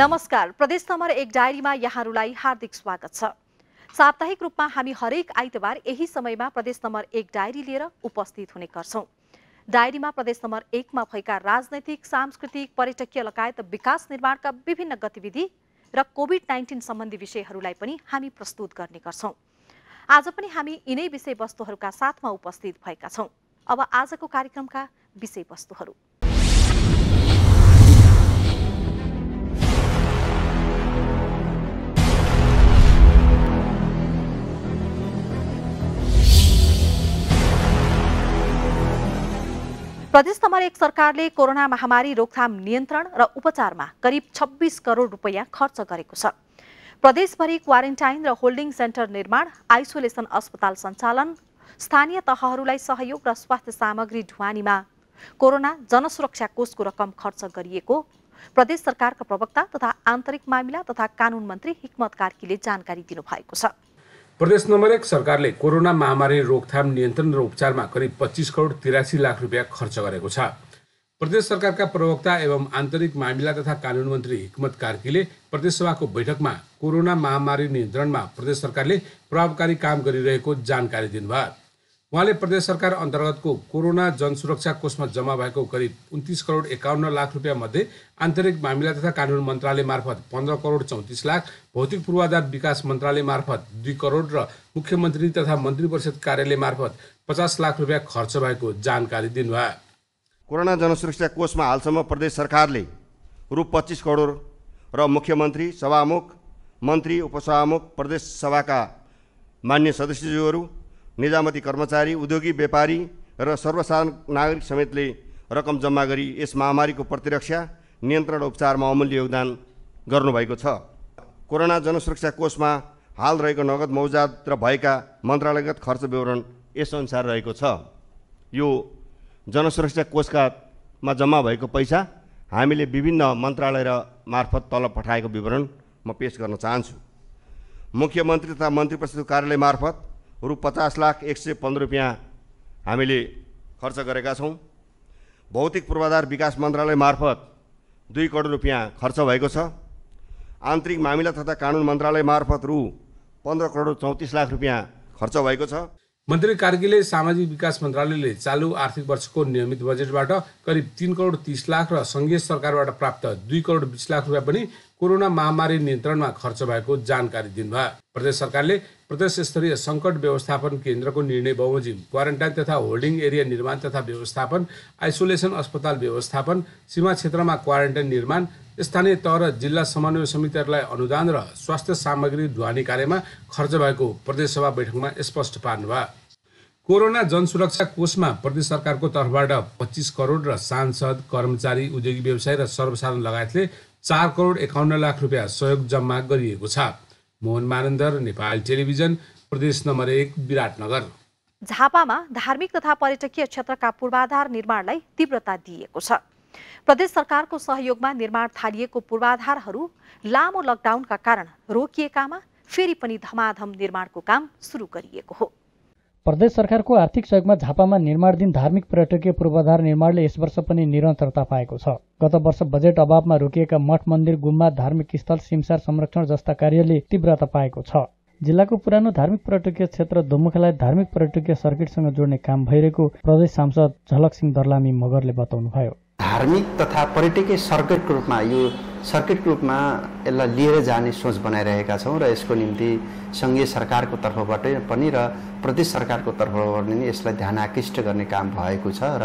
नमस्कार, प्रदेश नम्बर 1 डायरीमा यहाँहरुलाई हार्दिक स्वागत छ। साप्ताहिक रूपमा हामी हरेक आइतबार यही समयमा प्रदेश नम्बर 1 डायरी लिएर उपस्थित हुने गर्छौं। डायरीमा प्रदेश नम्बर 1 मा भएका राजनैतिक, सांस्कृतिक, पर्यटकीय लगायत विकास निर्माणका विभिन्न गतिविधि र कोभिड-19 सम्बन्धी विषयहरुलाई पनि हामी प्रस्तुत गर्ने गर्छौं। आज पनि हामी यिनै विषयवस्तुहरुका साथमा उपस्थित भएका छौं। अब आजको कार्यक्रमका विषयवस्तुहरु। प्रदेश नम्बर 1 सरकारले कोरोना महामारी रोकथाम, नियन्त्रण र उपचारमा करिब 26 करोड रुपैयाँ खर्च गरेको छ। प्रदेशभरि क्वारेन्टाइन र होल्डिङ सेन्टर निर्माण, आइसोलेसन अस्पताल सञ्चालन, स्थानीय तहहरूलाई सहयोग र स्वास्थ्य सामग्री ढुवानीमा कोरोना जनसुरक्षा कोषको रकम खर्च गरिएको प्रदेश सरकारका प्रवक्ता तथा आन्तरिक मामिला तथा कानून मन्त्री हिक्मत कार्कीले जानकारी दिनुभएको छ। प्रदेश नम्बर 1 सरकारले कोरोना महामारी रोकथाम, नियन्त्रण र उपचारमा करिब 25 करोड 83 लाख रुपैयाँ खर्च गरेको छ। प्रदेश सरकारका प्रवक्ता एवं आन्तरिक मामिला तथा कानून मन्त्री हिक्मत कार्कीले प्रदेशसभाको बैठकमा कोरोना महामारी नियन्त्रणमा प्रदेश सरकारले प्रभावकारी काम गरिरहेको जानकारी दिनुभयो। उहाँले प्रदेश सरकार अन्तर्गतको कोरोना जनसुरक्षा कोषमा जम्मा भएको करिब 29 करोड 51 लाख रुपैयाँ मध्ये आन्तरिक मामिला तथा कानून मन्त्रालय मार्फत 15 करोड 34 लाख, भौतिक पूर्वाधार विकास मन्त्रालय मार्फत 2 करोड र मुख्यमन्त्री तथा मन्त्रीपरिषद कार्यालय मार्फत 50 लाख रुपैयाँ खर्च भएको जानकारी दिनुभयो। कोरोना जनसुरक्षा कोषमा हालसम्म प्रदेश सरकारले रु 25 करोड र मुख्यमन्त्री, सभामुख, मन्त्री, उपसभामुख, प्रदेश सभाका मान्य सदस्यज्यूहरू, निजामती कर्मचारी, उद्योगी, व्यापारी र सर्वसाधारण नागरिक समेतले रकम जम्मा गरी यस महामारीको प्रतिरक्षा, नियन्त्रण र उपचारमा अमूल्य योगदान गर्नुभएको छ। कोरोना जनसुरक्षा कोषमा हाल रहेको नगद मौजात र भएका मन्त्रालयगत खर्च विवरण यस अनुसार रहेको छ। यो जनसुरक्षा कोषमा जम्मा भएको पैसा हामीले विभिन्न मन्त्रालय र मार्फत तलब पठाएको विवरण म पेश गर्न चाहन्छु। मुख्यमन्त्री तथा मन्त्रीपरिषद कार्यालय मार्फत रु 50,0115 रुपियाँ हामीले खर्च गरेका छौँ। भौतिक पूर्वाधार विकास मन्त्रालय मार्फत 2 करोड रुपियाँ खर्च भएको छ। आन्तरिक मामिला तथा कानुन मन्त्रालय मार्फत रु 15 करोड 34 लाख रुपियाँ खर्च भएको छ। मन्त्री कार्कीले सामाजिक विकास मन्त्रालयले चालू आर्थिक वर्षको नियमित बजेटबाट करिब 3 करोड 30 लाख र संघीय सरकारबाट प्राप्त 2 करोड 20 लाख रुपियाँ पनि कोरोना महामारी नियन्त्रणमा खर्च भएको जानकारी दिनुभयो। प्रदेश सरकारले प्रदेश स्तरीय सङ्कट व्यवस्थापन केन्द्रको निर्णय बमोजिम क्वारेन्टाइन तथा होल्डिङ एरिया निर्माण तथा व्यवस्थापन, आइसोलेसन अस्पताल व्यवस्थापन, सीमा क्षेत्रमा क्वारेन्टाइन निर्माण, स्थानीय तह र जिल्ला समन्वय समितिहरूलाई अनुदान र स्वास्थ्य सामग्री ढुवानी कार्यमा खर्च भएको प्रदेशसभा बैठकमा स्पष्ट पार्नुभयो। कोरोना जनसुरक्षा कोषमा प्रदेश सरकारको तर्फबाट 25 करोड र सांसद, कर्मचारी, उद्योगी, व्यवसायी र सर्वसाधारण लगायतले 4 करोड 51 लाख रुपियाँ सहयोग जम्मा गरिएको छ। मोहन मानन्दर, नेपाल टेलिभिजन, प्रदेश नम्बर 1, विराटनगर। झापामा धार्मिक तथा पर्यटकीय क्षेत्रका पूर्वाधार निर्माणलाई तीव्रता दिएको छ। प्रदेश सरकारको सहयोगमा निर्माण थालिएको पूर्वाधारहरू लामो लकडाउनका कारण रोकिएकामा फेरि पनि धमाधम निर्माणको काम सुरु गरिएको हो। प्रदेश सरकारको आर्थिक सहयोगमा झापामा निर्माणाधीन धार्मिक पर्यटकीय पूर्वाधार निर्माणले यस वर्ष पनि निरन्तरता पाएको छ। गत वर्ष बजेट अभावमा रोकिएका मठ, मन्दिर, गुम्बा, धार्मिक स्थल, सिमसार संरक्षण जस्ता कार्यले तीव्रता पाएको छ। जिल्लाको पुरानो धार्मिक पर्यटकीय क्षेत्र दोमुखलाई धार्मिक पर्यटकीय सर्किटसँग जोड्ने काम भइरहेको प्रदेश सांसद झलक सिंह दर्लामी मगरले बताउनुभयो। धार्मिक तथा पर्यटकीय सर्किटको रूपमा यसलाई लिएर जाने सोच बनाइरहेका छौँ र यसको निम्ति सङ्घीय सरकारको तर्फबाट पनि र प्रदेश सरकारको तर्फबाट पनि यसलाई ध्यान आकृष्ट गर्ने काम भएको छ र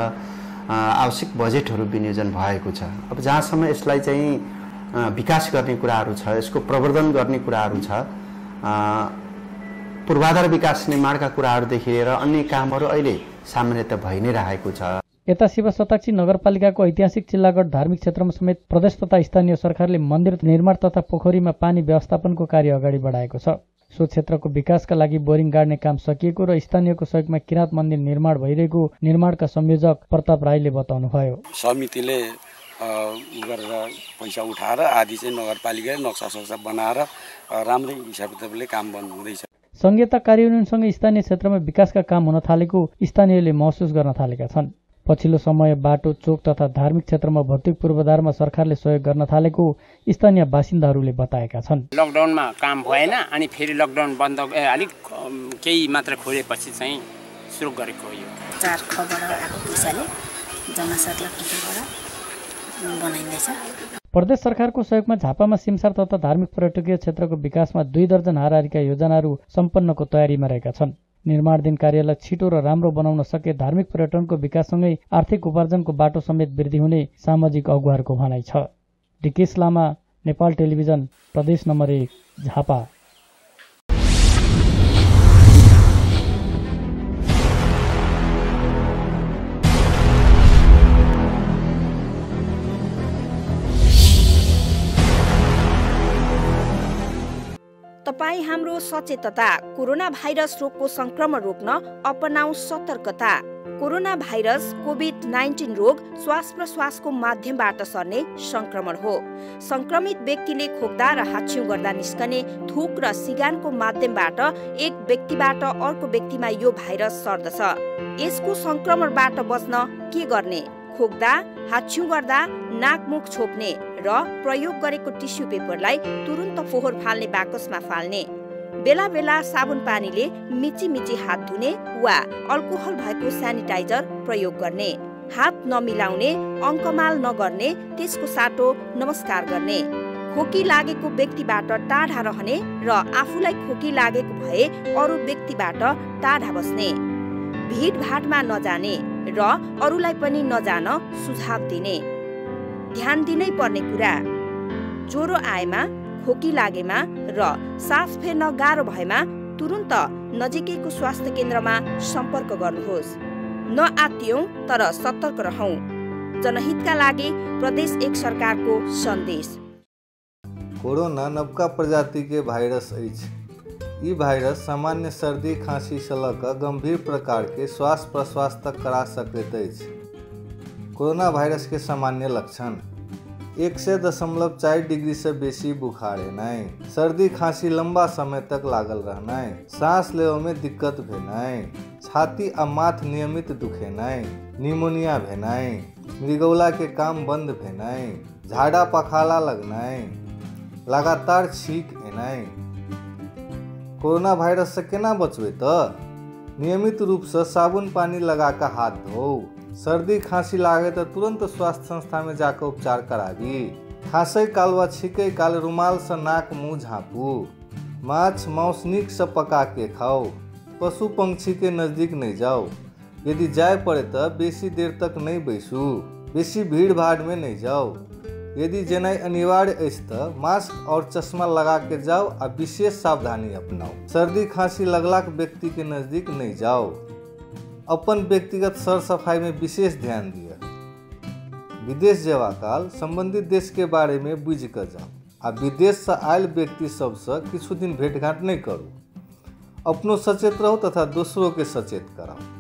आवश्यक बजेटहरू विनियोजन भएको छ। अब जहाँसम्म यसलाई चाहिँ विकास गर्ने कुराहरू छ, यसको प्रवर्धन गर्ने कुराहरू छ, पूर्वाधार विकास निर्माणका कुराहरूदेखि लिएर अन्य कामहरू अहिले सामान्यतः भइ नै रहेको छ। यता शिवसताक्षी नगरपालिकाको ऐतिहासिक चिल्लागढ धार्मिक क्षेत्रमा समेत प्रदेश तथा स्थानीय सरकारले मन्दिर निर्माण तथा पोखरीमा पानी व्यवस्थापनको कार्य अगाडि बढाएको छ। सो क्षेत्रको विकासका लागि बोरिङ गाड्ने काम सकिएको र स्थानीयको सहयोगमा किराँत मन्दिर निर्माण भइरहेको निर्माणका संयोजक प्रताप राईले बताउनुभयो। समितिले गरेर पैसा उठाएर आदि चाहिँ नगरपालिकाले नक्सा सक्सा बनाएर राम्रै हिसाबले काम बन्द हुँदैछ। संघीयता कार्यान्वयनसँगै स्थानीय क्षेत्रमा विकासका काम हुन थालेको स्थानीयले महसुस गर्न थालेका छन्। पछिल्लो समय बाटो चोक तथा धार्मिक क्षेत्रमा भौतिक पूर्वाधारमा सरकारले सहयोग गर्न थालेको स्थानीय बासिन्दाहरूले बताएका छन्। लकडाउनमा काम भएन अनि फेरि लकडाउन बन्द अलिक केही मात्र खोलेपछि चाहिँ सुरु गरेको हो। यो चार खबर आएको पैसाले जनसरकार किबाट बनाइँदैछ। प्रदेश सरकारको सहयोगमा झापामा सिमसार तथा धार्मिक पर्यटकीय क्षेत्रको विकासमा 2 दर्जन हाराहारीका योजनाहरू सम्पन्नको तयारीमा रहेका छन्। निर्माणधीन कार्यलाई छिटो र राम्रो बनाउन सके धार्मिक पर्यटनको विकाससँगै आर्थिक उपार्जनको बाटो समेत वृद्धि हुने सामाजिक अगुवारको भनाइ छ। डिकेश लामा, नेपाल टेलिभिजन, प्रदेश नम्बर 1, झापा। तपाई हाम्रो सचेतता। कोरोना भाइरस रोगको संक्रमण रोक्न अपनाऊ सतर्कता। कोरोना भाइरस कोभिड-19 रोग श्वास प्रश्वासको माध्यमबाट सर्ने संक्रमण हो। संक्रमित व्यक्तिले खोक्दा र हाच्छ्यौं गर्दा निस्कने थुक र सिगानको माध्यमबाट एक व्यक्तिबाट अर्को व्यक्तिमा यो भाइरस सर्दछ। यसको संक्रमणबाट बच्न के गर्ने? खोक्दा, हाच्छ्यौं गर्दा नाक मुख छोप्ने र प्रयोग गरेको टिश्यु पेपरलाई तुरुन्त फोहोर फाल्ने बाकसमा फाल्ने। बेला बेला साबुन पानीले मिची मिची हात धुने वा अल्कोहल भएको स्यानिटाइजर प्रयोग गर्ने। हात नमिलाउने, अङ्कमाल नगर्ने, त्यसको साटो नमस्कार गर्ने। खोकी लागेको व्यक्तिबाट टाढा रहने र आफूलाई खोकी लागेको भए अरू व्यक्तिबाट टाढा बस्ने। भीडभाडमा नजाने र अरूलाई पनि नजान सुझाव दिने। ध्यान दिनै पर्ने कुरा ज्वरो आएमा, खोकी लागेमा र सास फेर्न गाह्रो भएमा तुरुन्त नजिकैको स्वास्थ्य केन्द्रमा सम्पर्क गर्नुहोस्। नआत्तियौं तर सतर्क रहौं। जनहितका लागि प्रदेश 1 सरकारको सन्देश। कोरोना नवका प्रजाति के भाइरस अछि। ई भाइरस सामान्य सर्दी, खांसी से लकर गंभीर प्रकार के श्वास प्रश्वास तक करा सकते अछि। कोरोना भाइरस के सामान्य लक्षण 100.4 डिग्री से बेसी बुखार एनाइ, सर्दी खांसी लंबा समय तक लागल रहनाइ, सांस लेवे में दिक्कत भेनाइ, छाती आ माथ नियमित दुखेनाइ, निमोनिया भेनाइ, मृगौला के काम बंद भेनाइ, झाड़ा पखाला लगनाइ, लगातार छींक एनाइ। कोरोना वायरस से केना बचबे? नियमित रूप से साबुन पानी लगाकर हाथ धो। सर्दी खांसी लागे तो तुरंत स्वास्थ्य संस्था में जाकर उपचार कराबी। खांसै काल वा छींकै काल रुमाल से नाक मुँह झाँपू। माछ माउस नीक से पका के खाओ। पशु पंक्षी के नजदीक नहीं जाओ। यदि जाए पड़े तो बेसी देर तक नहीं बैसू। बेसी भीड़ भाड़ में नहीं जाओ। यदि जेनाई अनिवार्य अछि तो मास्क और चश्मा लगा के जाओ आ विशेष सावधानी अपनाओ। सर्दी खांसी लगलाक व्यक्ति के नजदीक नहीं जाओ। अपन व्यक्तिगत सर सफाई में विशेष ध्यान दिया। विदेश जेवा काल संबंधित देश के बारे में बुझ कर जाओ आ विदेश से आयल व्यक्ति सबसे किछु दिन भेंटघाट नहीं करू। अपनों सचेत रहो तथा दूसरों के सचेत कराओ।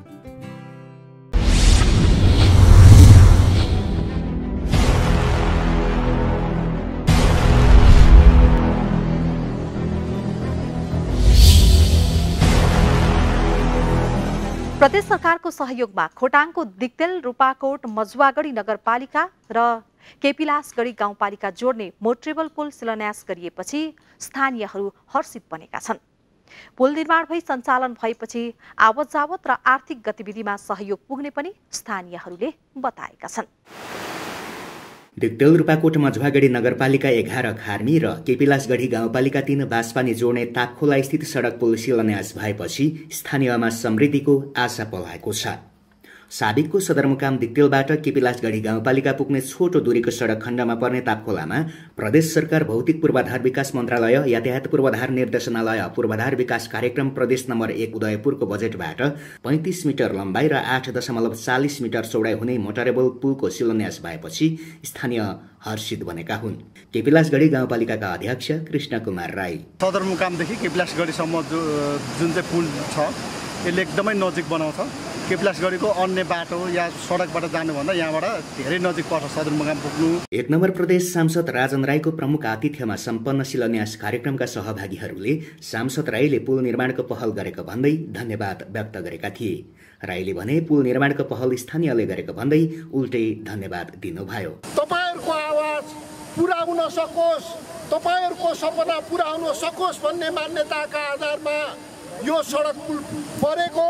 प्रदेश सरकारको सहयोगमा खोटाङको दिक्तेल, रूपाकोट, मझुवागढी नगरपालिका र केपिलासगढी गाउँपालिका जोड्ने मोट्रेबल पुल शिलान्यास गरिएपछि स्थानीयहरू हर्षित बनेका छन्। पुल निर्माण भई सञ्चालन भएपछि आवत जावत र आर्थिक गतिविधिमा सहयोग पुग्ने पनि स्थानीयहरूले बताएका छन्। डिक्टेल, रूपाकोट, मझुवागढी नगरपालिका 11 खार्मी र केपिलासगढी गाउँपालिका 3 बासपानी जोड्ने तापखोला स्थित सडक पुल शिलान्यास भएपछि स्थानीयमा समृद्धिको आशा पलाएको छ। साबिकको सदरमुकाम डिक्टेलबाट केपिलासगढी गाउँपालिका पुग्ने छोटो दूरीको सडक खण्डमा पर्ने तापखोलामा प्रदेश सरकार भौतिक पूर्वाधार विकास मन्त्रालय, यातायात पूर्वाधार निर्देशनालय पूर्वाधार विकास कार्यक्रम प्रदेश नम्बर 1 उदयपुरको बजेटबाट 35 मिटर लम्बाई र 8.40 मिटर चौडाइ हुने मोटरेबल पुलको शिलान्यास भएपछि स्थानीय हर्षित बनेका हुन्। केपिलासगढी गाउँपालिकाका अध्यक्ष कृष्ण कुमार राई। सदरमुकामदेखि केपिलासगढीसम्म जुन चाहिँ पुल छ यसले एकदमै नजिक बनाउँछ। केपिलासगढीको अन्य बाटो या सडकबाट जानुभन्दा यहाँबाट धेरै नजिक पर्छ सदरमुकाम पुग्नु। 1 नम्बर प्रदेश सांसद राजन राईको प्रमुख आतिथ्यमा सम्पन्न शिलान्यास कार्यक्रमका सहभागीहरूले सांसद राईले पुल निर्माणको पहल गरेको भन्दै धन्यवाद व्यक्त गरेका थिए। राईले भने पुल निर्माणको पहल स्थानीयले गरेको भन्दै उल्टै धन्यवाद दिनुभयो। तपाईहरुको आवाज पूरा हुन सकोस्, तपाईहरुको सपना पूरा हुन सकोस् भन्ने मान्यताका आधारमा यो सडक पुल परेको।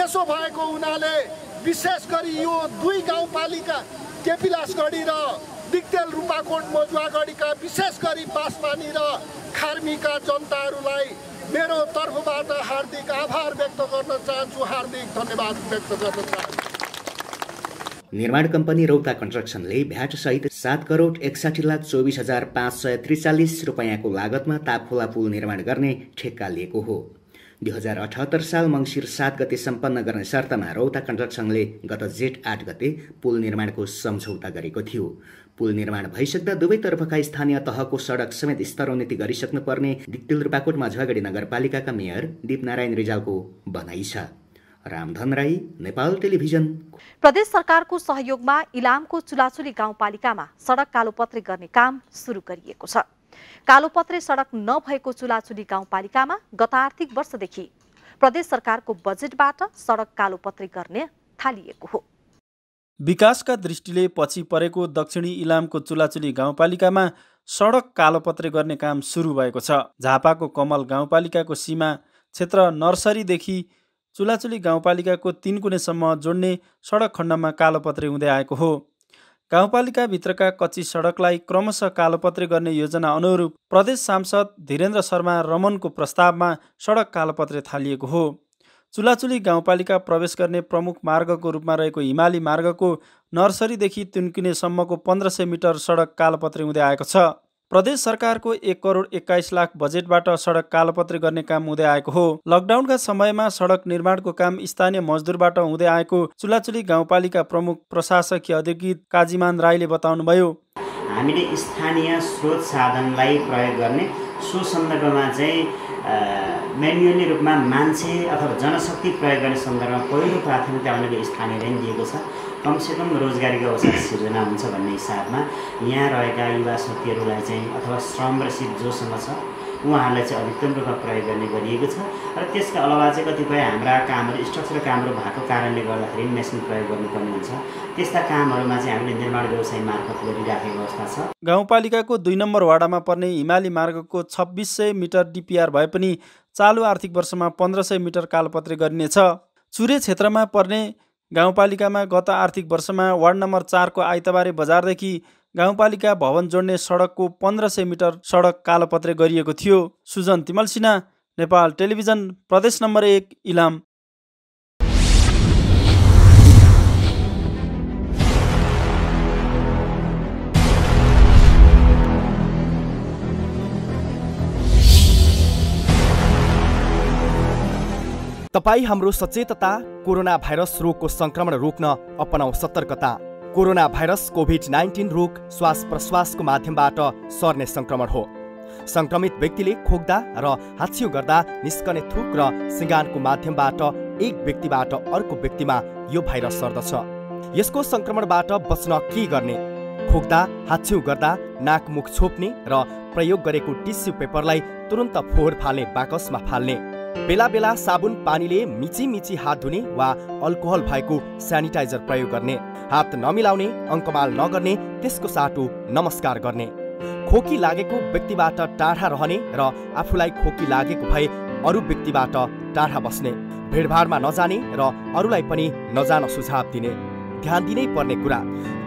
यसो भएको हुनाले विशेष गरी यो दुई गाउँपालिका केपिलासगढी र दिक्तेल रूपाकोट मजुवागढीका विशेष गरी बासमानी र खार्मीका जनताहरूलाई मेरो तर्फबाट हार्दिक आभार व्यक्त गर्न चाहन्छु, हार्दिक धन्यवाद व्यक्त गर्न चाहन्छु। निर्माण कम्पनी रौता कन्स्ट्रक्सनले भ्याटसहित 7,61,24,543 रुपैयाँको लागतमा तापखोला पुल निर्माण गर्ने ठेक्का लिएको हो। 2078 साल मंगिर 7 गते सम्पन्न गर्ने शर्तमा रौता कन्स्ट्रक्सनले गत जेठ 8 गते पुल निर्माणको सम्झौता गरेको थियो। पुल निर्माण भइसक्दा दुवैतर्फका स्थानीय तहको सडक समेत स्तरोन्नति गरिसक्नुपर्ने दिक्तेल रूपाकोट मझुवागढी नगरपालिकाका मेयर दीपनारायण रिजालको भनाइ छ। रामधन राई, नेपाल टेलिभिजन। प्रदेश सरकारको सहयोगमा इलामको चुलाचुली गाउँपालिकामा सडक कालोपत्री गर्ने काम सुरु गरिएको छ। कालोपत्रे सडक नभएको चुलाचुली गाउँपालिकामा गत आर्थिक वर्षदेखि प्रदेश सरकारको बजेटबाट सडक कालोपत्रे गर्ने थालिएको हो। विकासका दृष्टिले पछि परेको दक्षिणी इलामको चुलाचुली गाउँपालिकामा सडक कालोपत्रे गर्ने काम सुरु भएको छ। झापाको कमल गाउँपालिकाको सीमा क्षेत्र नर्सरीदेखि चुलाचुली गाउँपालिकाको 3 कुनेसम्म जोड्ने सडक खण्डमा कालोपत्रे हुँदै आएको हो। गाउँपालिकाभित्रका कच्ची सडकलाई क्रमशः कालोपत्रे गर्ने योजना अनुरूप प्रदेश सांसद धीरेन्द्र शर्मा रमनको प्रस्तावमा सडक कालोपत्रे थालिएको हो। चुलाचुली गाउँपालिका प्रवेश गर्ने प्रमुख मार्गको रूपमा रहेको हिमाली मार्गको नर्सरीदेखि तिनकुनेसम्मको 1500 मिटर सडक कालोपत्रे हुँदै आएको छ। प्रदेश सरकारको 1,21,00,000 बजेटबाट सडक कालोपत्रे गर्ने काम हुँदै आएको हो। लकडाउनका समयमा सडक निर्माणको काम स्थानीय मजदुरबाट हुँदै आएको चुलाचुली गाउँपालिका प्रमुख प्रशासकीय अधिकृत काजीमान राईले बताउनुभयो। हामीले स्थानीय स्रोत साधनलाई प्रयोग गर्ने, सो सन्दर्भमा चाहिँ म्यानुअली रूपमा मान्छे अथवा जनशक्ति प्रयोग गर्ने सन्दर्भमा पहिलो प्राथमिकता भनेको स्थानीयले दिएको छ। कमसेकम रोजगारीको अवसर सिर्जना हुन्छ भन्ने हिसाबमा यहाँ रहेका युवा शक्तिहरूलाई चाहिँ अथवा श्रम र सिप जोसँग छ उहाँहरूलाई चाहिँ अधिकतम रूपमा प्रयोग गर्ने गरिएको छ। र त्यसका अलावा चाहिँ कतिपय हाम्रा कामहरू स्ट्रक्चर कामहरू भएको कारणले गर्दाखेरि मेसिन प्रयोग गर्नुपर्ने हुन्छ। त्यस्ता कामहरूमा चाहिँ हामीले निर्माण व्यवसाय मार्फत गरिराखेको अवस्था छ। गाउँपालिकाको 2 नम्बर वाडामा पर्ने हिमाली मार्गको 2600 मिटर डिपिआर भए पनि चालु आर्थिक वर्षमा 1500 मिटर कालोपत्रे गरिनेछ। चुरे क्षेत्रमा पर्ने गाउँपालिकामा गत आर्थिक वर्षमा वार्ड नम्बर 4 को आइतबारे बजारदेखि गाउँपालिका भवन जोड्ने सडकको 1500 मिटर सडक कालोपत्रे गरिएको थियो। सुजन तिमलसिना, नेपाल टेलिभिजन, प्रदेश नम्बर 1 इलाम। तपाई हाम्रो सचेतता कोरोना भाइरस रोगको संक्रमण रोक्न अपनाऊ सतर्कता। कोरोना भाइरस कोभिड-19 रोग श्वास प्रश्वासको माध्यमबाट सर्ने संक्रमण हो। संक्रमित व्यक्तिले खोक्दा र हाच्छिउ गर्दा निस्कने थुक र सिँगानको माध्यमबाट एक व्यक्तिबाट अर्को व्यक्तिमा यो भाइरस सर्दछ। यसको संक्रमणबाट बच्न के गर्ने? खोक्दा, हाच्छिउ गर्दा नाक मुख छोप्ने र प्रयोग गरेको टिस्यु पेपरलाई तुरन्त फोहोर फाल्ने बाकसमा फाल्ने। बेला बेला साबुन पानीले मिची मिची हात धुने वा अल्कोहल भएको स्यानिटाइजर प्रयोग गर्ने। हात नमिलाउने, अंकमाल नगर्ने, त्यसको साटो नमस्कार गर्ने। खोकी लागेको व्यक्तिबाट टाढा रहने र आफूलाई खोकी लागेको भए अरू व्यक्तिबाट टाढा बस्ने। भीडभाडमा नजाने र अरूलाई पनि नजान सुझाव दिने। ध्यान दिनै पर्ने कुरा,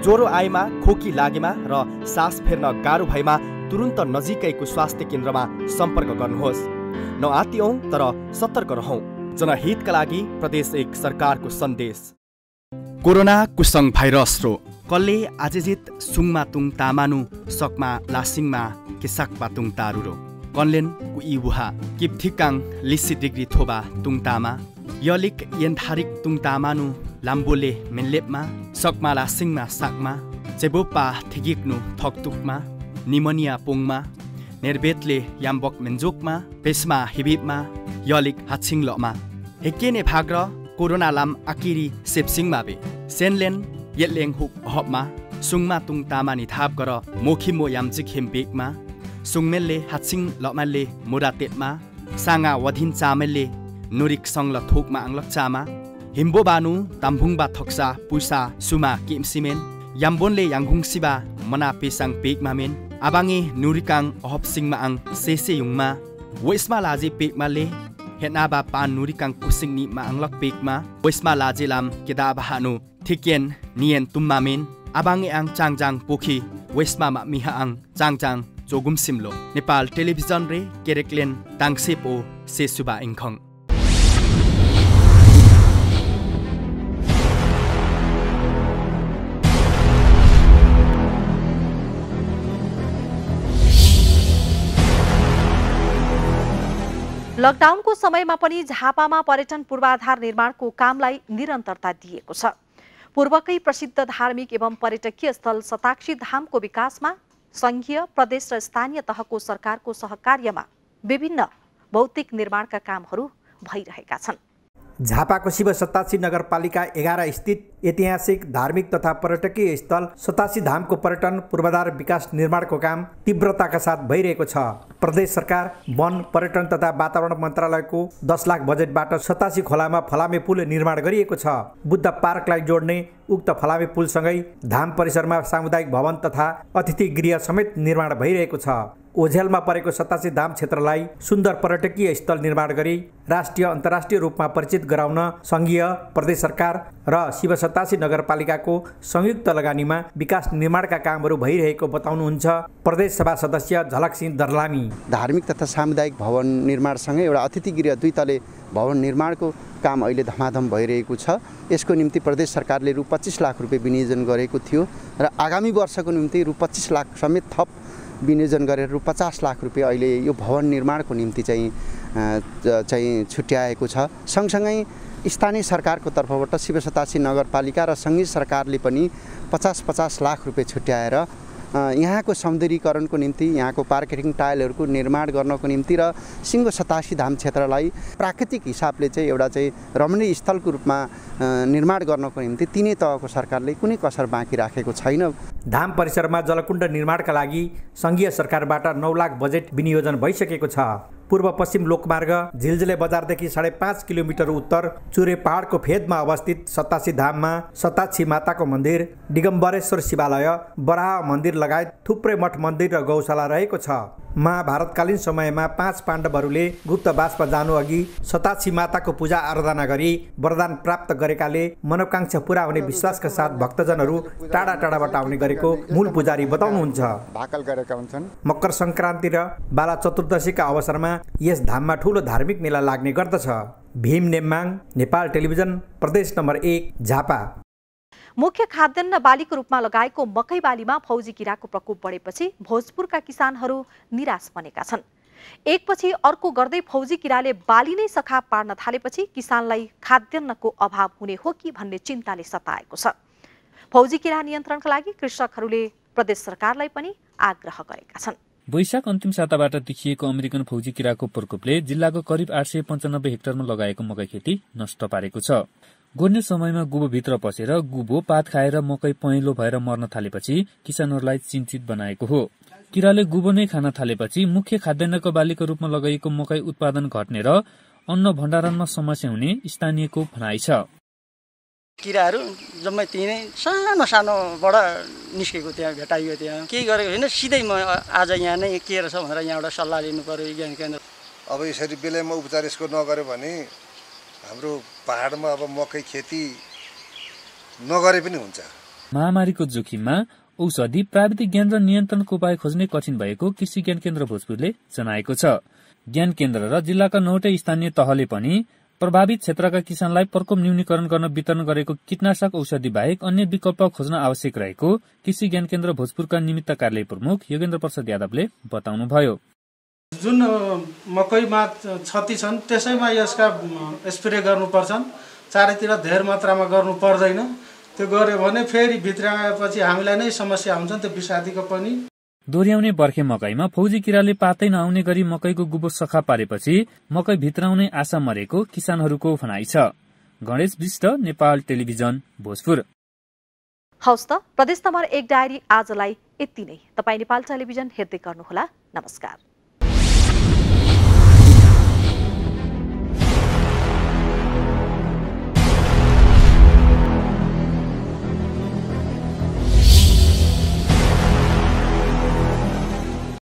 ज्वरो आएमा, खोकी लागेमा र सास फेर्न गाह्रो भएमा तुरुन्त नजिकैको स्वास्थ्य केन्द्रमा सम्पर्क गर्नुहोस्। नआत्तिऔं तर सतर्क रहौं। जनहितका लागि प्रदेश 1 सरकारको सन्देश। कोरोना कुसङ भाइरस रो कल्ले आजेजित सुङमा तुङ तामानु सकमा लासिङमा केसाकपा तुङ तारु रो कन्लेन कुइबुहा किप्थिकाङ लिसी डिग्री थोबा तुङ तामा यलिक यन्धारिक तुङ तामानु लाम्बोले मेलेपमा सकमा लासिङमा साकमा चेबोपा थिगिक्नु थक्तुकमा निमोनिया पोङमा निर्वेतले याम्बक मेन्जोकमा पेसमा हिबिपमा यलिक हाछिङलमा हेक्केने भाग्र कोरोना लाम आकिरी सेप्सिङ माबे सेनलेन येलेङ हुक हपमा सुङमा तुङ तामानि थाप गर मोखिमो यामजिक हेम्पेकमा सुङमेलले हातसिङ लमाले मोरातेपमा सांगा वधिन चामेलले नोरिक सङ्ल थोकमा आङलक चामा हिम्बो बानु ताम्भुङबा थक्सा पुसा सुमा किमसिमेन याम्बोनले यांगुङ सिबा मना पेसाङ पेकमा मेन आबाङे नुरिकाङ अहपसिङमा आङ सेसे युङमा वेस्मा लाजे पेकमाले हेनाबा पान नुरिकाङ कुसिङनि मा आङलक पेकमा वेस्मा लाजे लाम केदाबा हानु थिकेन नियन तुम्मा मेन आबाङे आङ चाङजाङ पोखी वेस्मा मा मिहा आङ चाङजाङ जोगुम सिमलो नेपाल टेलिभिजन रे केरेक्लेन ताङसेपो सेसुबा इङखङ लकडाउन को समय में पनि झापामा पर्यटन पूर्वाधार निर्माण को कामलाई निरन्तरता दिएको छ। पूर्वकै प्रसिद्ध धार्मिक एवं पर्यटकीय स्थल सताक्षी धाम को विकास में संघीय प्रदेश र स्थानीय तह को सरकार को सहकार्य में विभिन्न भौतिक निर्माण का कामहरू भइरहेका छन्। झापा को शिवसताक्षी नगरपालिका 11 स्थित ऐतिहासिक धार्मिक तथा पर्यटकीय स्थल सताक्षी धाम को पर्यटन पूर्वाधार विकास निर्माण को काम तीव्रता का साथ भइरहेको छ। प्रदेश सरकार वन पर्यटन तथा वातावरण मंत्रालय को 10 लाख बजेटबाट सताक्षी खोला में फलामे पुल निर्माण गरिएको छ। बुद्ध पार्कलाई जोड्ने उक्त फलामे पुलसँगै धाम परिसरमा सामुदायिक भवन तथा अतिथि गृह समेत निर्माण भइरहेको छ। ओझेलमा परेको सताक्षी धाम क्षेत्रलाई सुन्दर पर्यटकीय स्थल निर्माण गरी राष्ट्रिय अन्तर्राष्ट्रिय रूपमा परिचित गराउन संघीय प्रदेश सरकार र शिवसताक्षी नगरपालिकाको संयुक्त लगानीमा विकास निर्माणका कामहरू भइरहेको बताउनुहुन्छ प्रदेश सभा सदस्य झलक सिंह दर्लामी। धार्मिक तथा सामुदायिक भवन निर्माणसँगै एउटा अतिथि गृह दुई तले भवन निर्माणको काम अहिले धमाधम भइरहेको छ। यसको निम्ति प्रदेश सरकारले रु 25 लाख रुपैयाँ विनियोजन गरेको थियो र आगामी वर्षको निम्ति रु 25 लाख समेत थप विनियोजन गरेर 50 लाख रुपैयाँ अहिले यो भवन निर्माणको निम्ति चाहिँ छुट्याएको छ। सँगसँगै स्थानीय सरकारको तर्फबाट शिवसताक्षी नगरपालिका र संघीय सरकारले पनि 50-50 लाख रुपैयाँ छुट्याएर यहाँको सौन्दर्यीकरणको निम्ति यहाँको पार्केटिङ टाइलहरूको निर्माण गर्नको निम्ति र सिङ्गो सताक्षी धाम क्षेत्रलाई प्राकृतिक हिसाबले चाहिँ एउटा चाहिँ रमणीय स्थलको रूपमा निर्माण गर्नको निम्ति तीनै तहको सरकारले कुनै कसर बाँकी राखेको छैन। धाम परिसरमा जलकुण्ड निर्माणका लागि संघीय सरकारबाट 9 लाख बजेट विनियोजन भइसकेको छ। पूर्व पश्चिम लोकमार्ग झिलझिले बजारदेखि 5.5 किलोमिटर उत्तर चुरे पहाडको फेदमा अवस्थित सताक्षी धाममा सताक्षी माताको मन्दिर, दिगम्बरेश्वर शिवालय, बराह मन्दिर लगायत थुप्रै मठ मन्दिर र गौशाला रहेको छ। महाभारतकालीन समयमा 5 पाण्डवहरूले गुप्तवासमा जानु अघि सताक्षी माताको पूजा आराधना गरी वरदान प्राप्त गरेकाले मनोकांक्षा पूरा हुने विश्वासका साथ भक्तजनहरू टाढा टाढाबाट आउने गरेको मूल पुजारी बताउनुहुन्छ। भाकल गरेका हुन्छन्। मकर संक्रान्ति र बाला चतुर्दशीका अवसरमा यस धाममा ठूलो धार्मिक मेला लाग्ने गर्दछ। भीम नेमाङ, नेपाल टेलिभिजन, प्रदेश नम्बर 1 झापा। मुख्य खाद्यान्न बालीको रूपमा लगाएको मकै बालीमा फौजी किराको प्रकोप बढेपछि भोजपुरका किसानहरू निराश बनेका छन्। एकपछि अर्को गर्दै फौजी किराले बाली नै सखा पार्न थालेपछि किसानलाई खाद्यान्नको अभाव हुने हो कि भन्ने चिन्ताले सताएको छ। फौजी किरा नियन्त्रणका लागि कृषकहरूले प्रदेश सरकारलाई पनि आग्रह गरेका छन्। वैशाख अन्तिम साताबाट देखिएको अमेरिकन फौजी किराको प्रकोपले जिल्लाको करिब 895 हेक्टरमा लगाएको मकै खेती नष्ट पारेको छ। गोड्ने समयमा गुबो भित्र पसेर गुबो पात खाएर मकै पहेँलो भएर मर्न थालेपछि किसानहरूलाई चिन्तित बनाएको हो। किराले गुबो नै खान थालेपछि मुख्य खाद्यान्नको बालीको रूपमा लगाइएको मकै उत्पादन घट्ने र अन्न भण्डारणमा समस्या हुने स्थानीयको भनाइ छ। किराहरू जम्मै तिनै सानो सानोबाट निस्केको त्यहाँ भेटाइयो। त्यहाँ केही गरेको छैन। सिधै म आज यहाँ नै के रहेछ भनेर यहाँबाट सल्लाह लिनु पर्यो ज्ञान केन्द्र। अब यसरी बेलामा उपचार यसको नगर्यो भने हाम्रो पहाडमा अब मकै खेती नगरे पनि हुन्छ। महामारीको जोखिममा औषधि, प्राविधिक ज्ञान र नियन्त्रणको उपाय खोज्ने कठिन भएको कृषि ज्ञान केन्द्र भोजपुरले जनाएको छ। ज्ञान केन्द्र र जिल्लाका 9 वटा स्थानीय तहले पनि प्रभावित क्षेत्रका किसानलाई प्रकोप न्यूनीकरण गर्न वितरण गरेको कीटनाशक औषधि बाहेक अन्य विकल्प खोज्न आवश्यक रहेको कृषि ज्ञान केन्द्र भोजपुरका निमित्त कार्यालय प्रमुख योगेन्द्र प्रसाद यादवले बताउनुभयो। जुन मकैमा क्षति छन् त्यसैमा यसका स्प्रे गर्नुपर्छन्। चारैतिर धेरै मात्रामा गर्नु पर्दैन। त्यो गरे भने फेरि भित्र आएपछि हामीलाई नै समस्या हुन्छ। त्यो विषादीको पनि दोर्याउने बर्खे मकैमा फौजी किराले पातै नआउने गरी मकैको गुबो सखा पारेपछि मकै भित्राउने आशा मरेको किसानहरूको भनाई छ। गणेश विष्ट, नेपाल टेलिभिजन, भोजपुर। हवस् त प्रदेश नम्बर 1 डायरी आजलाई यति नै। तपाई नेपाल टेलिभिजन हेर्दै गर्नुहोला। नमस्कार।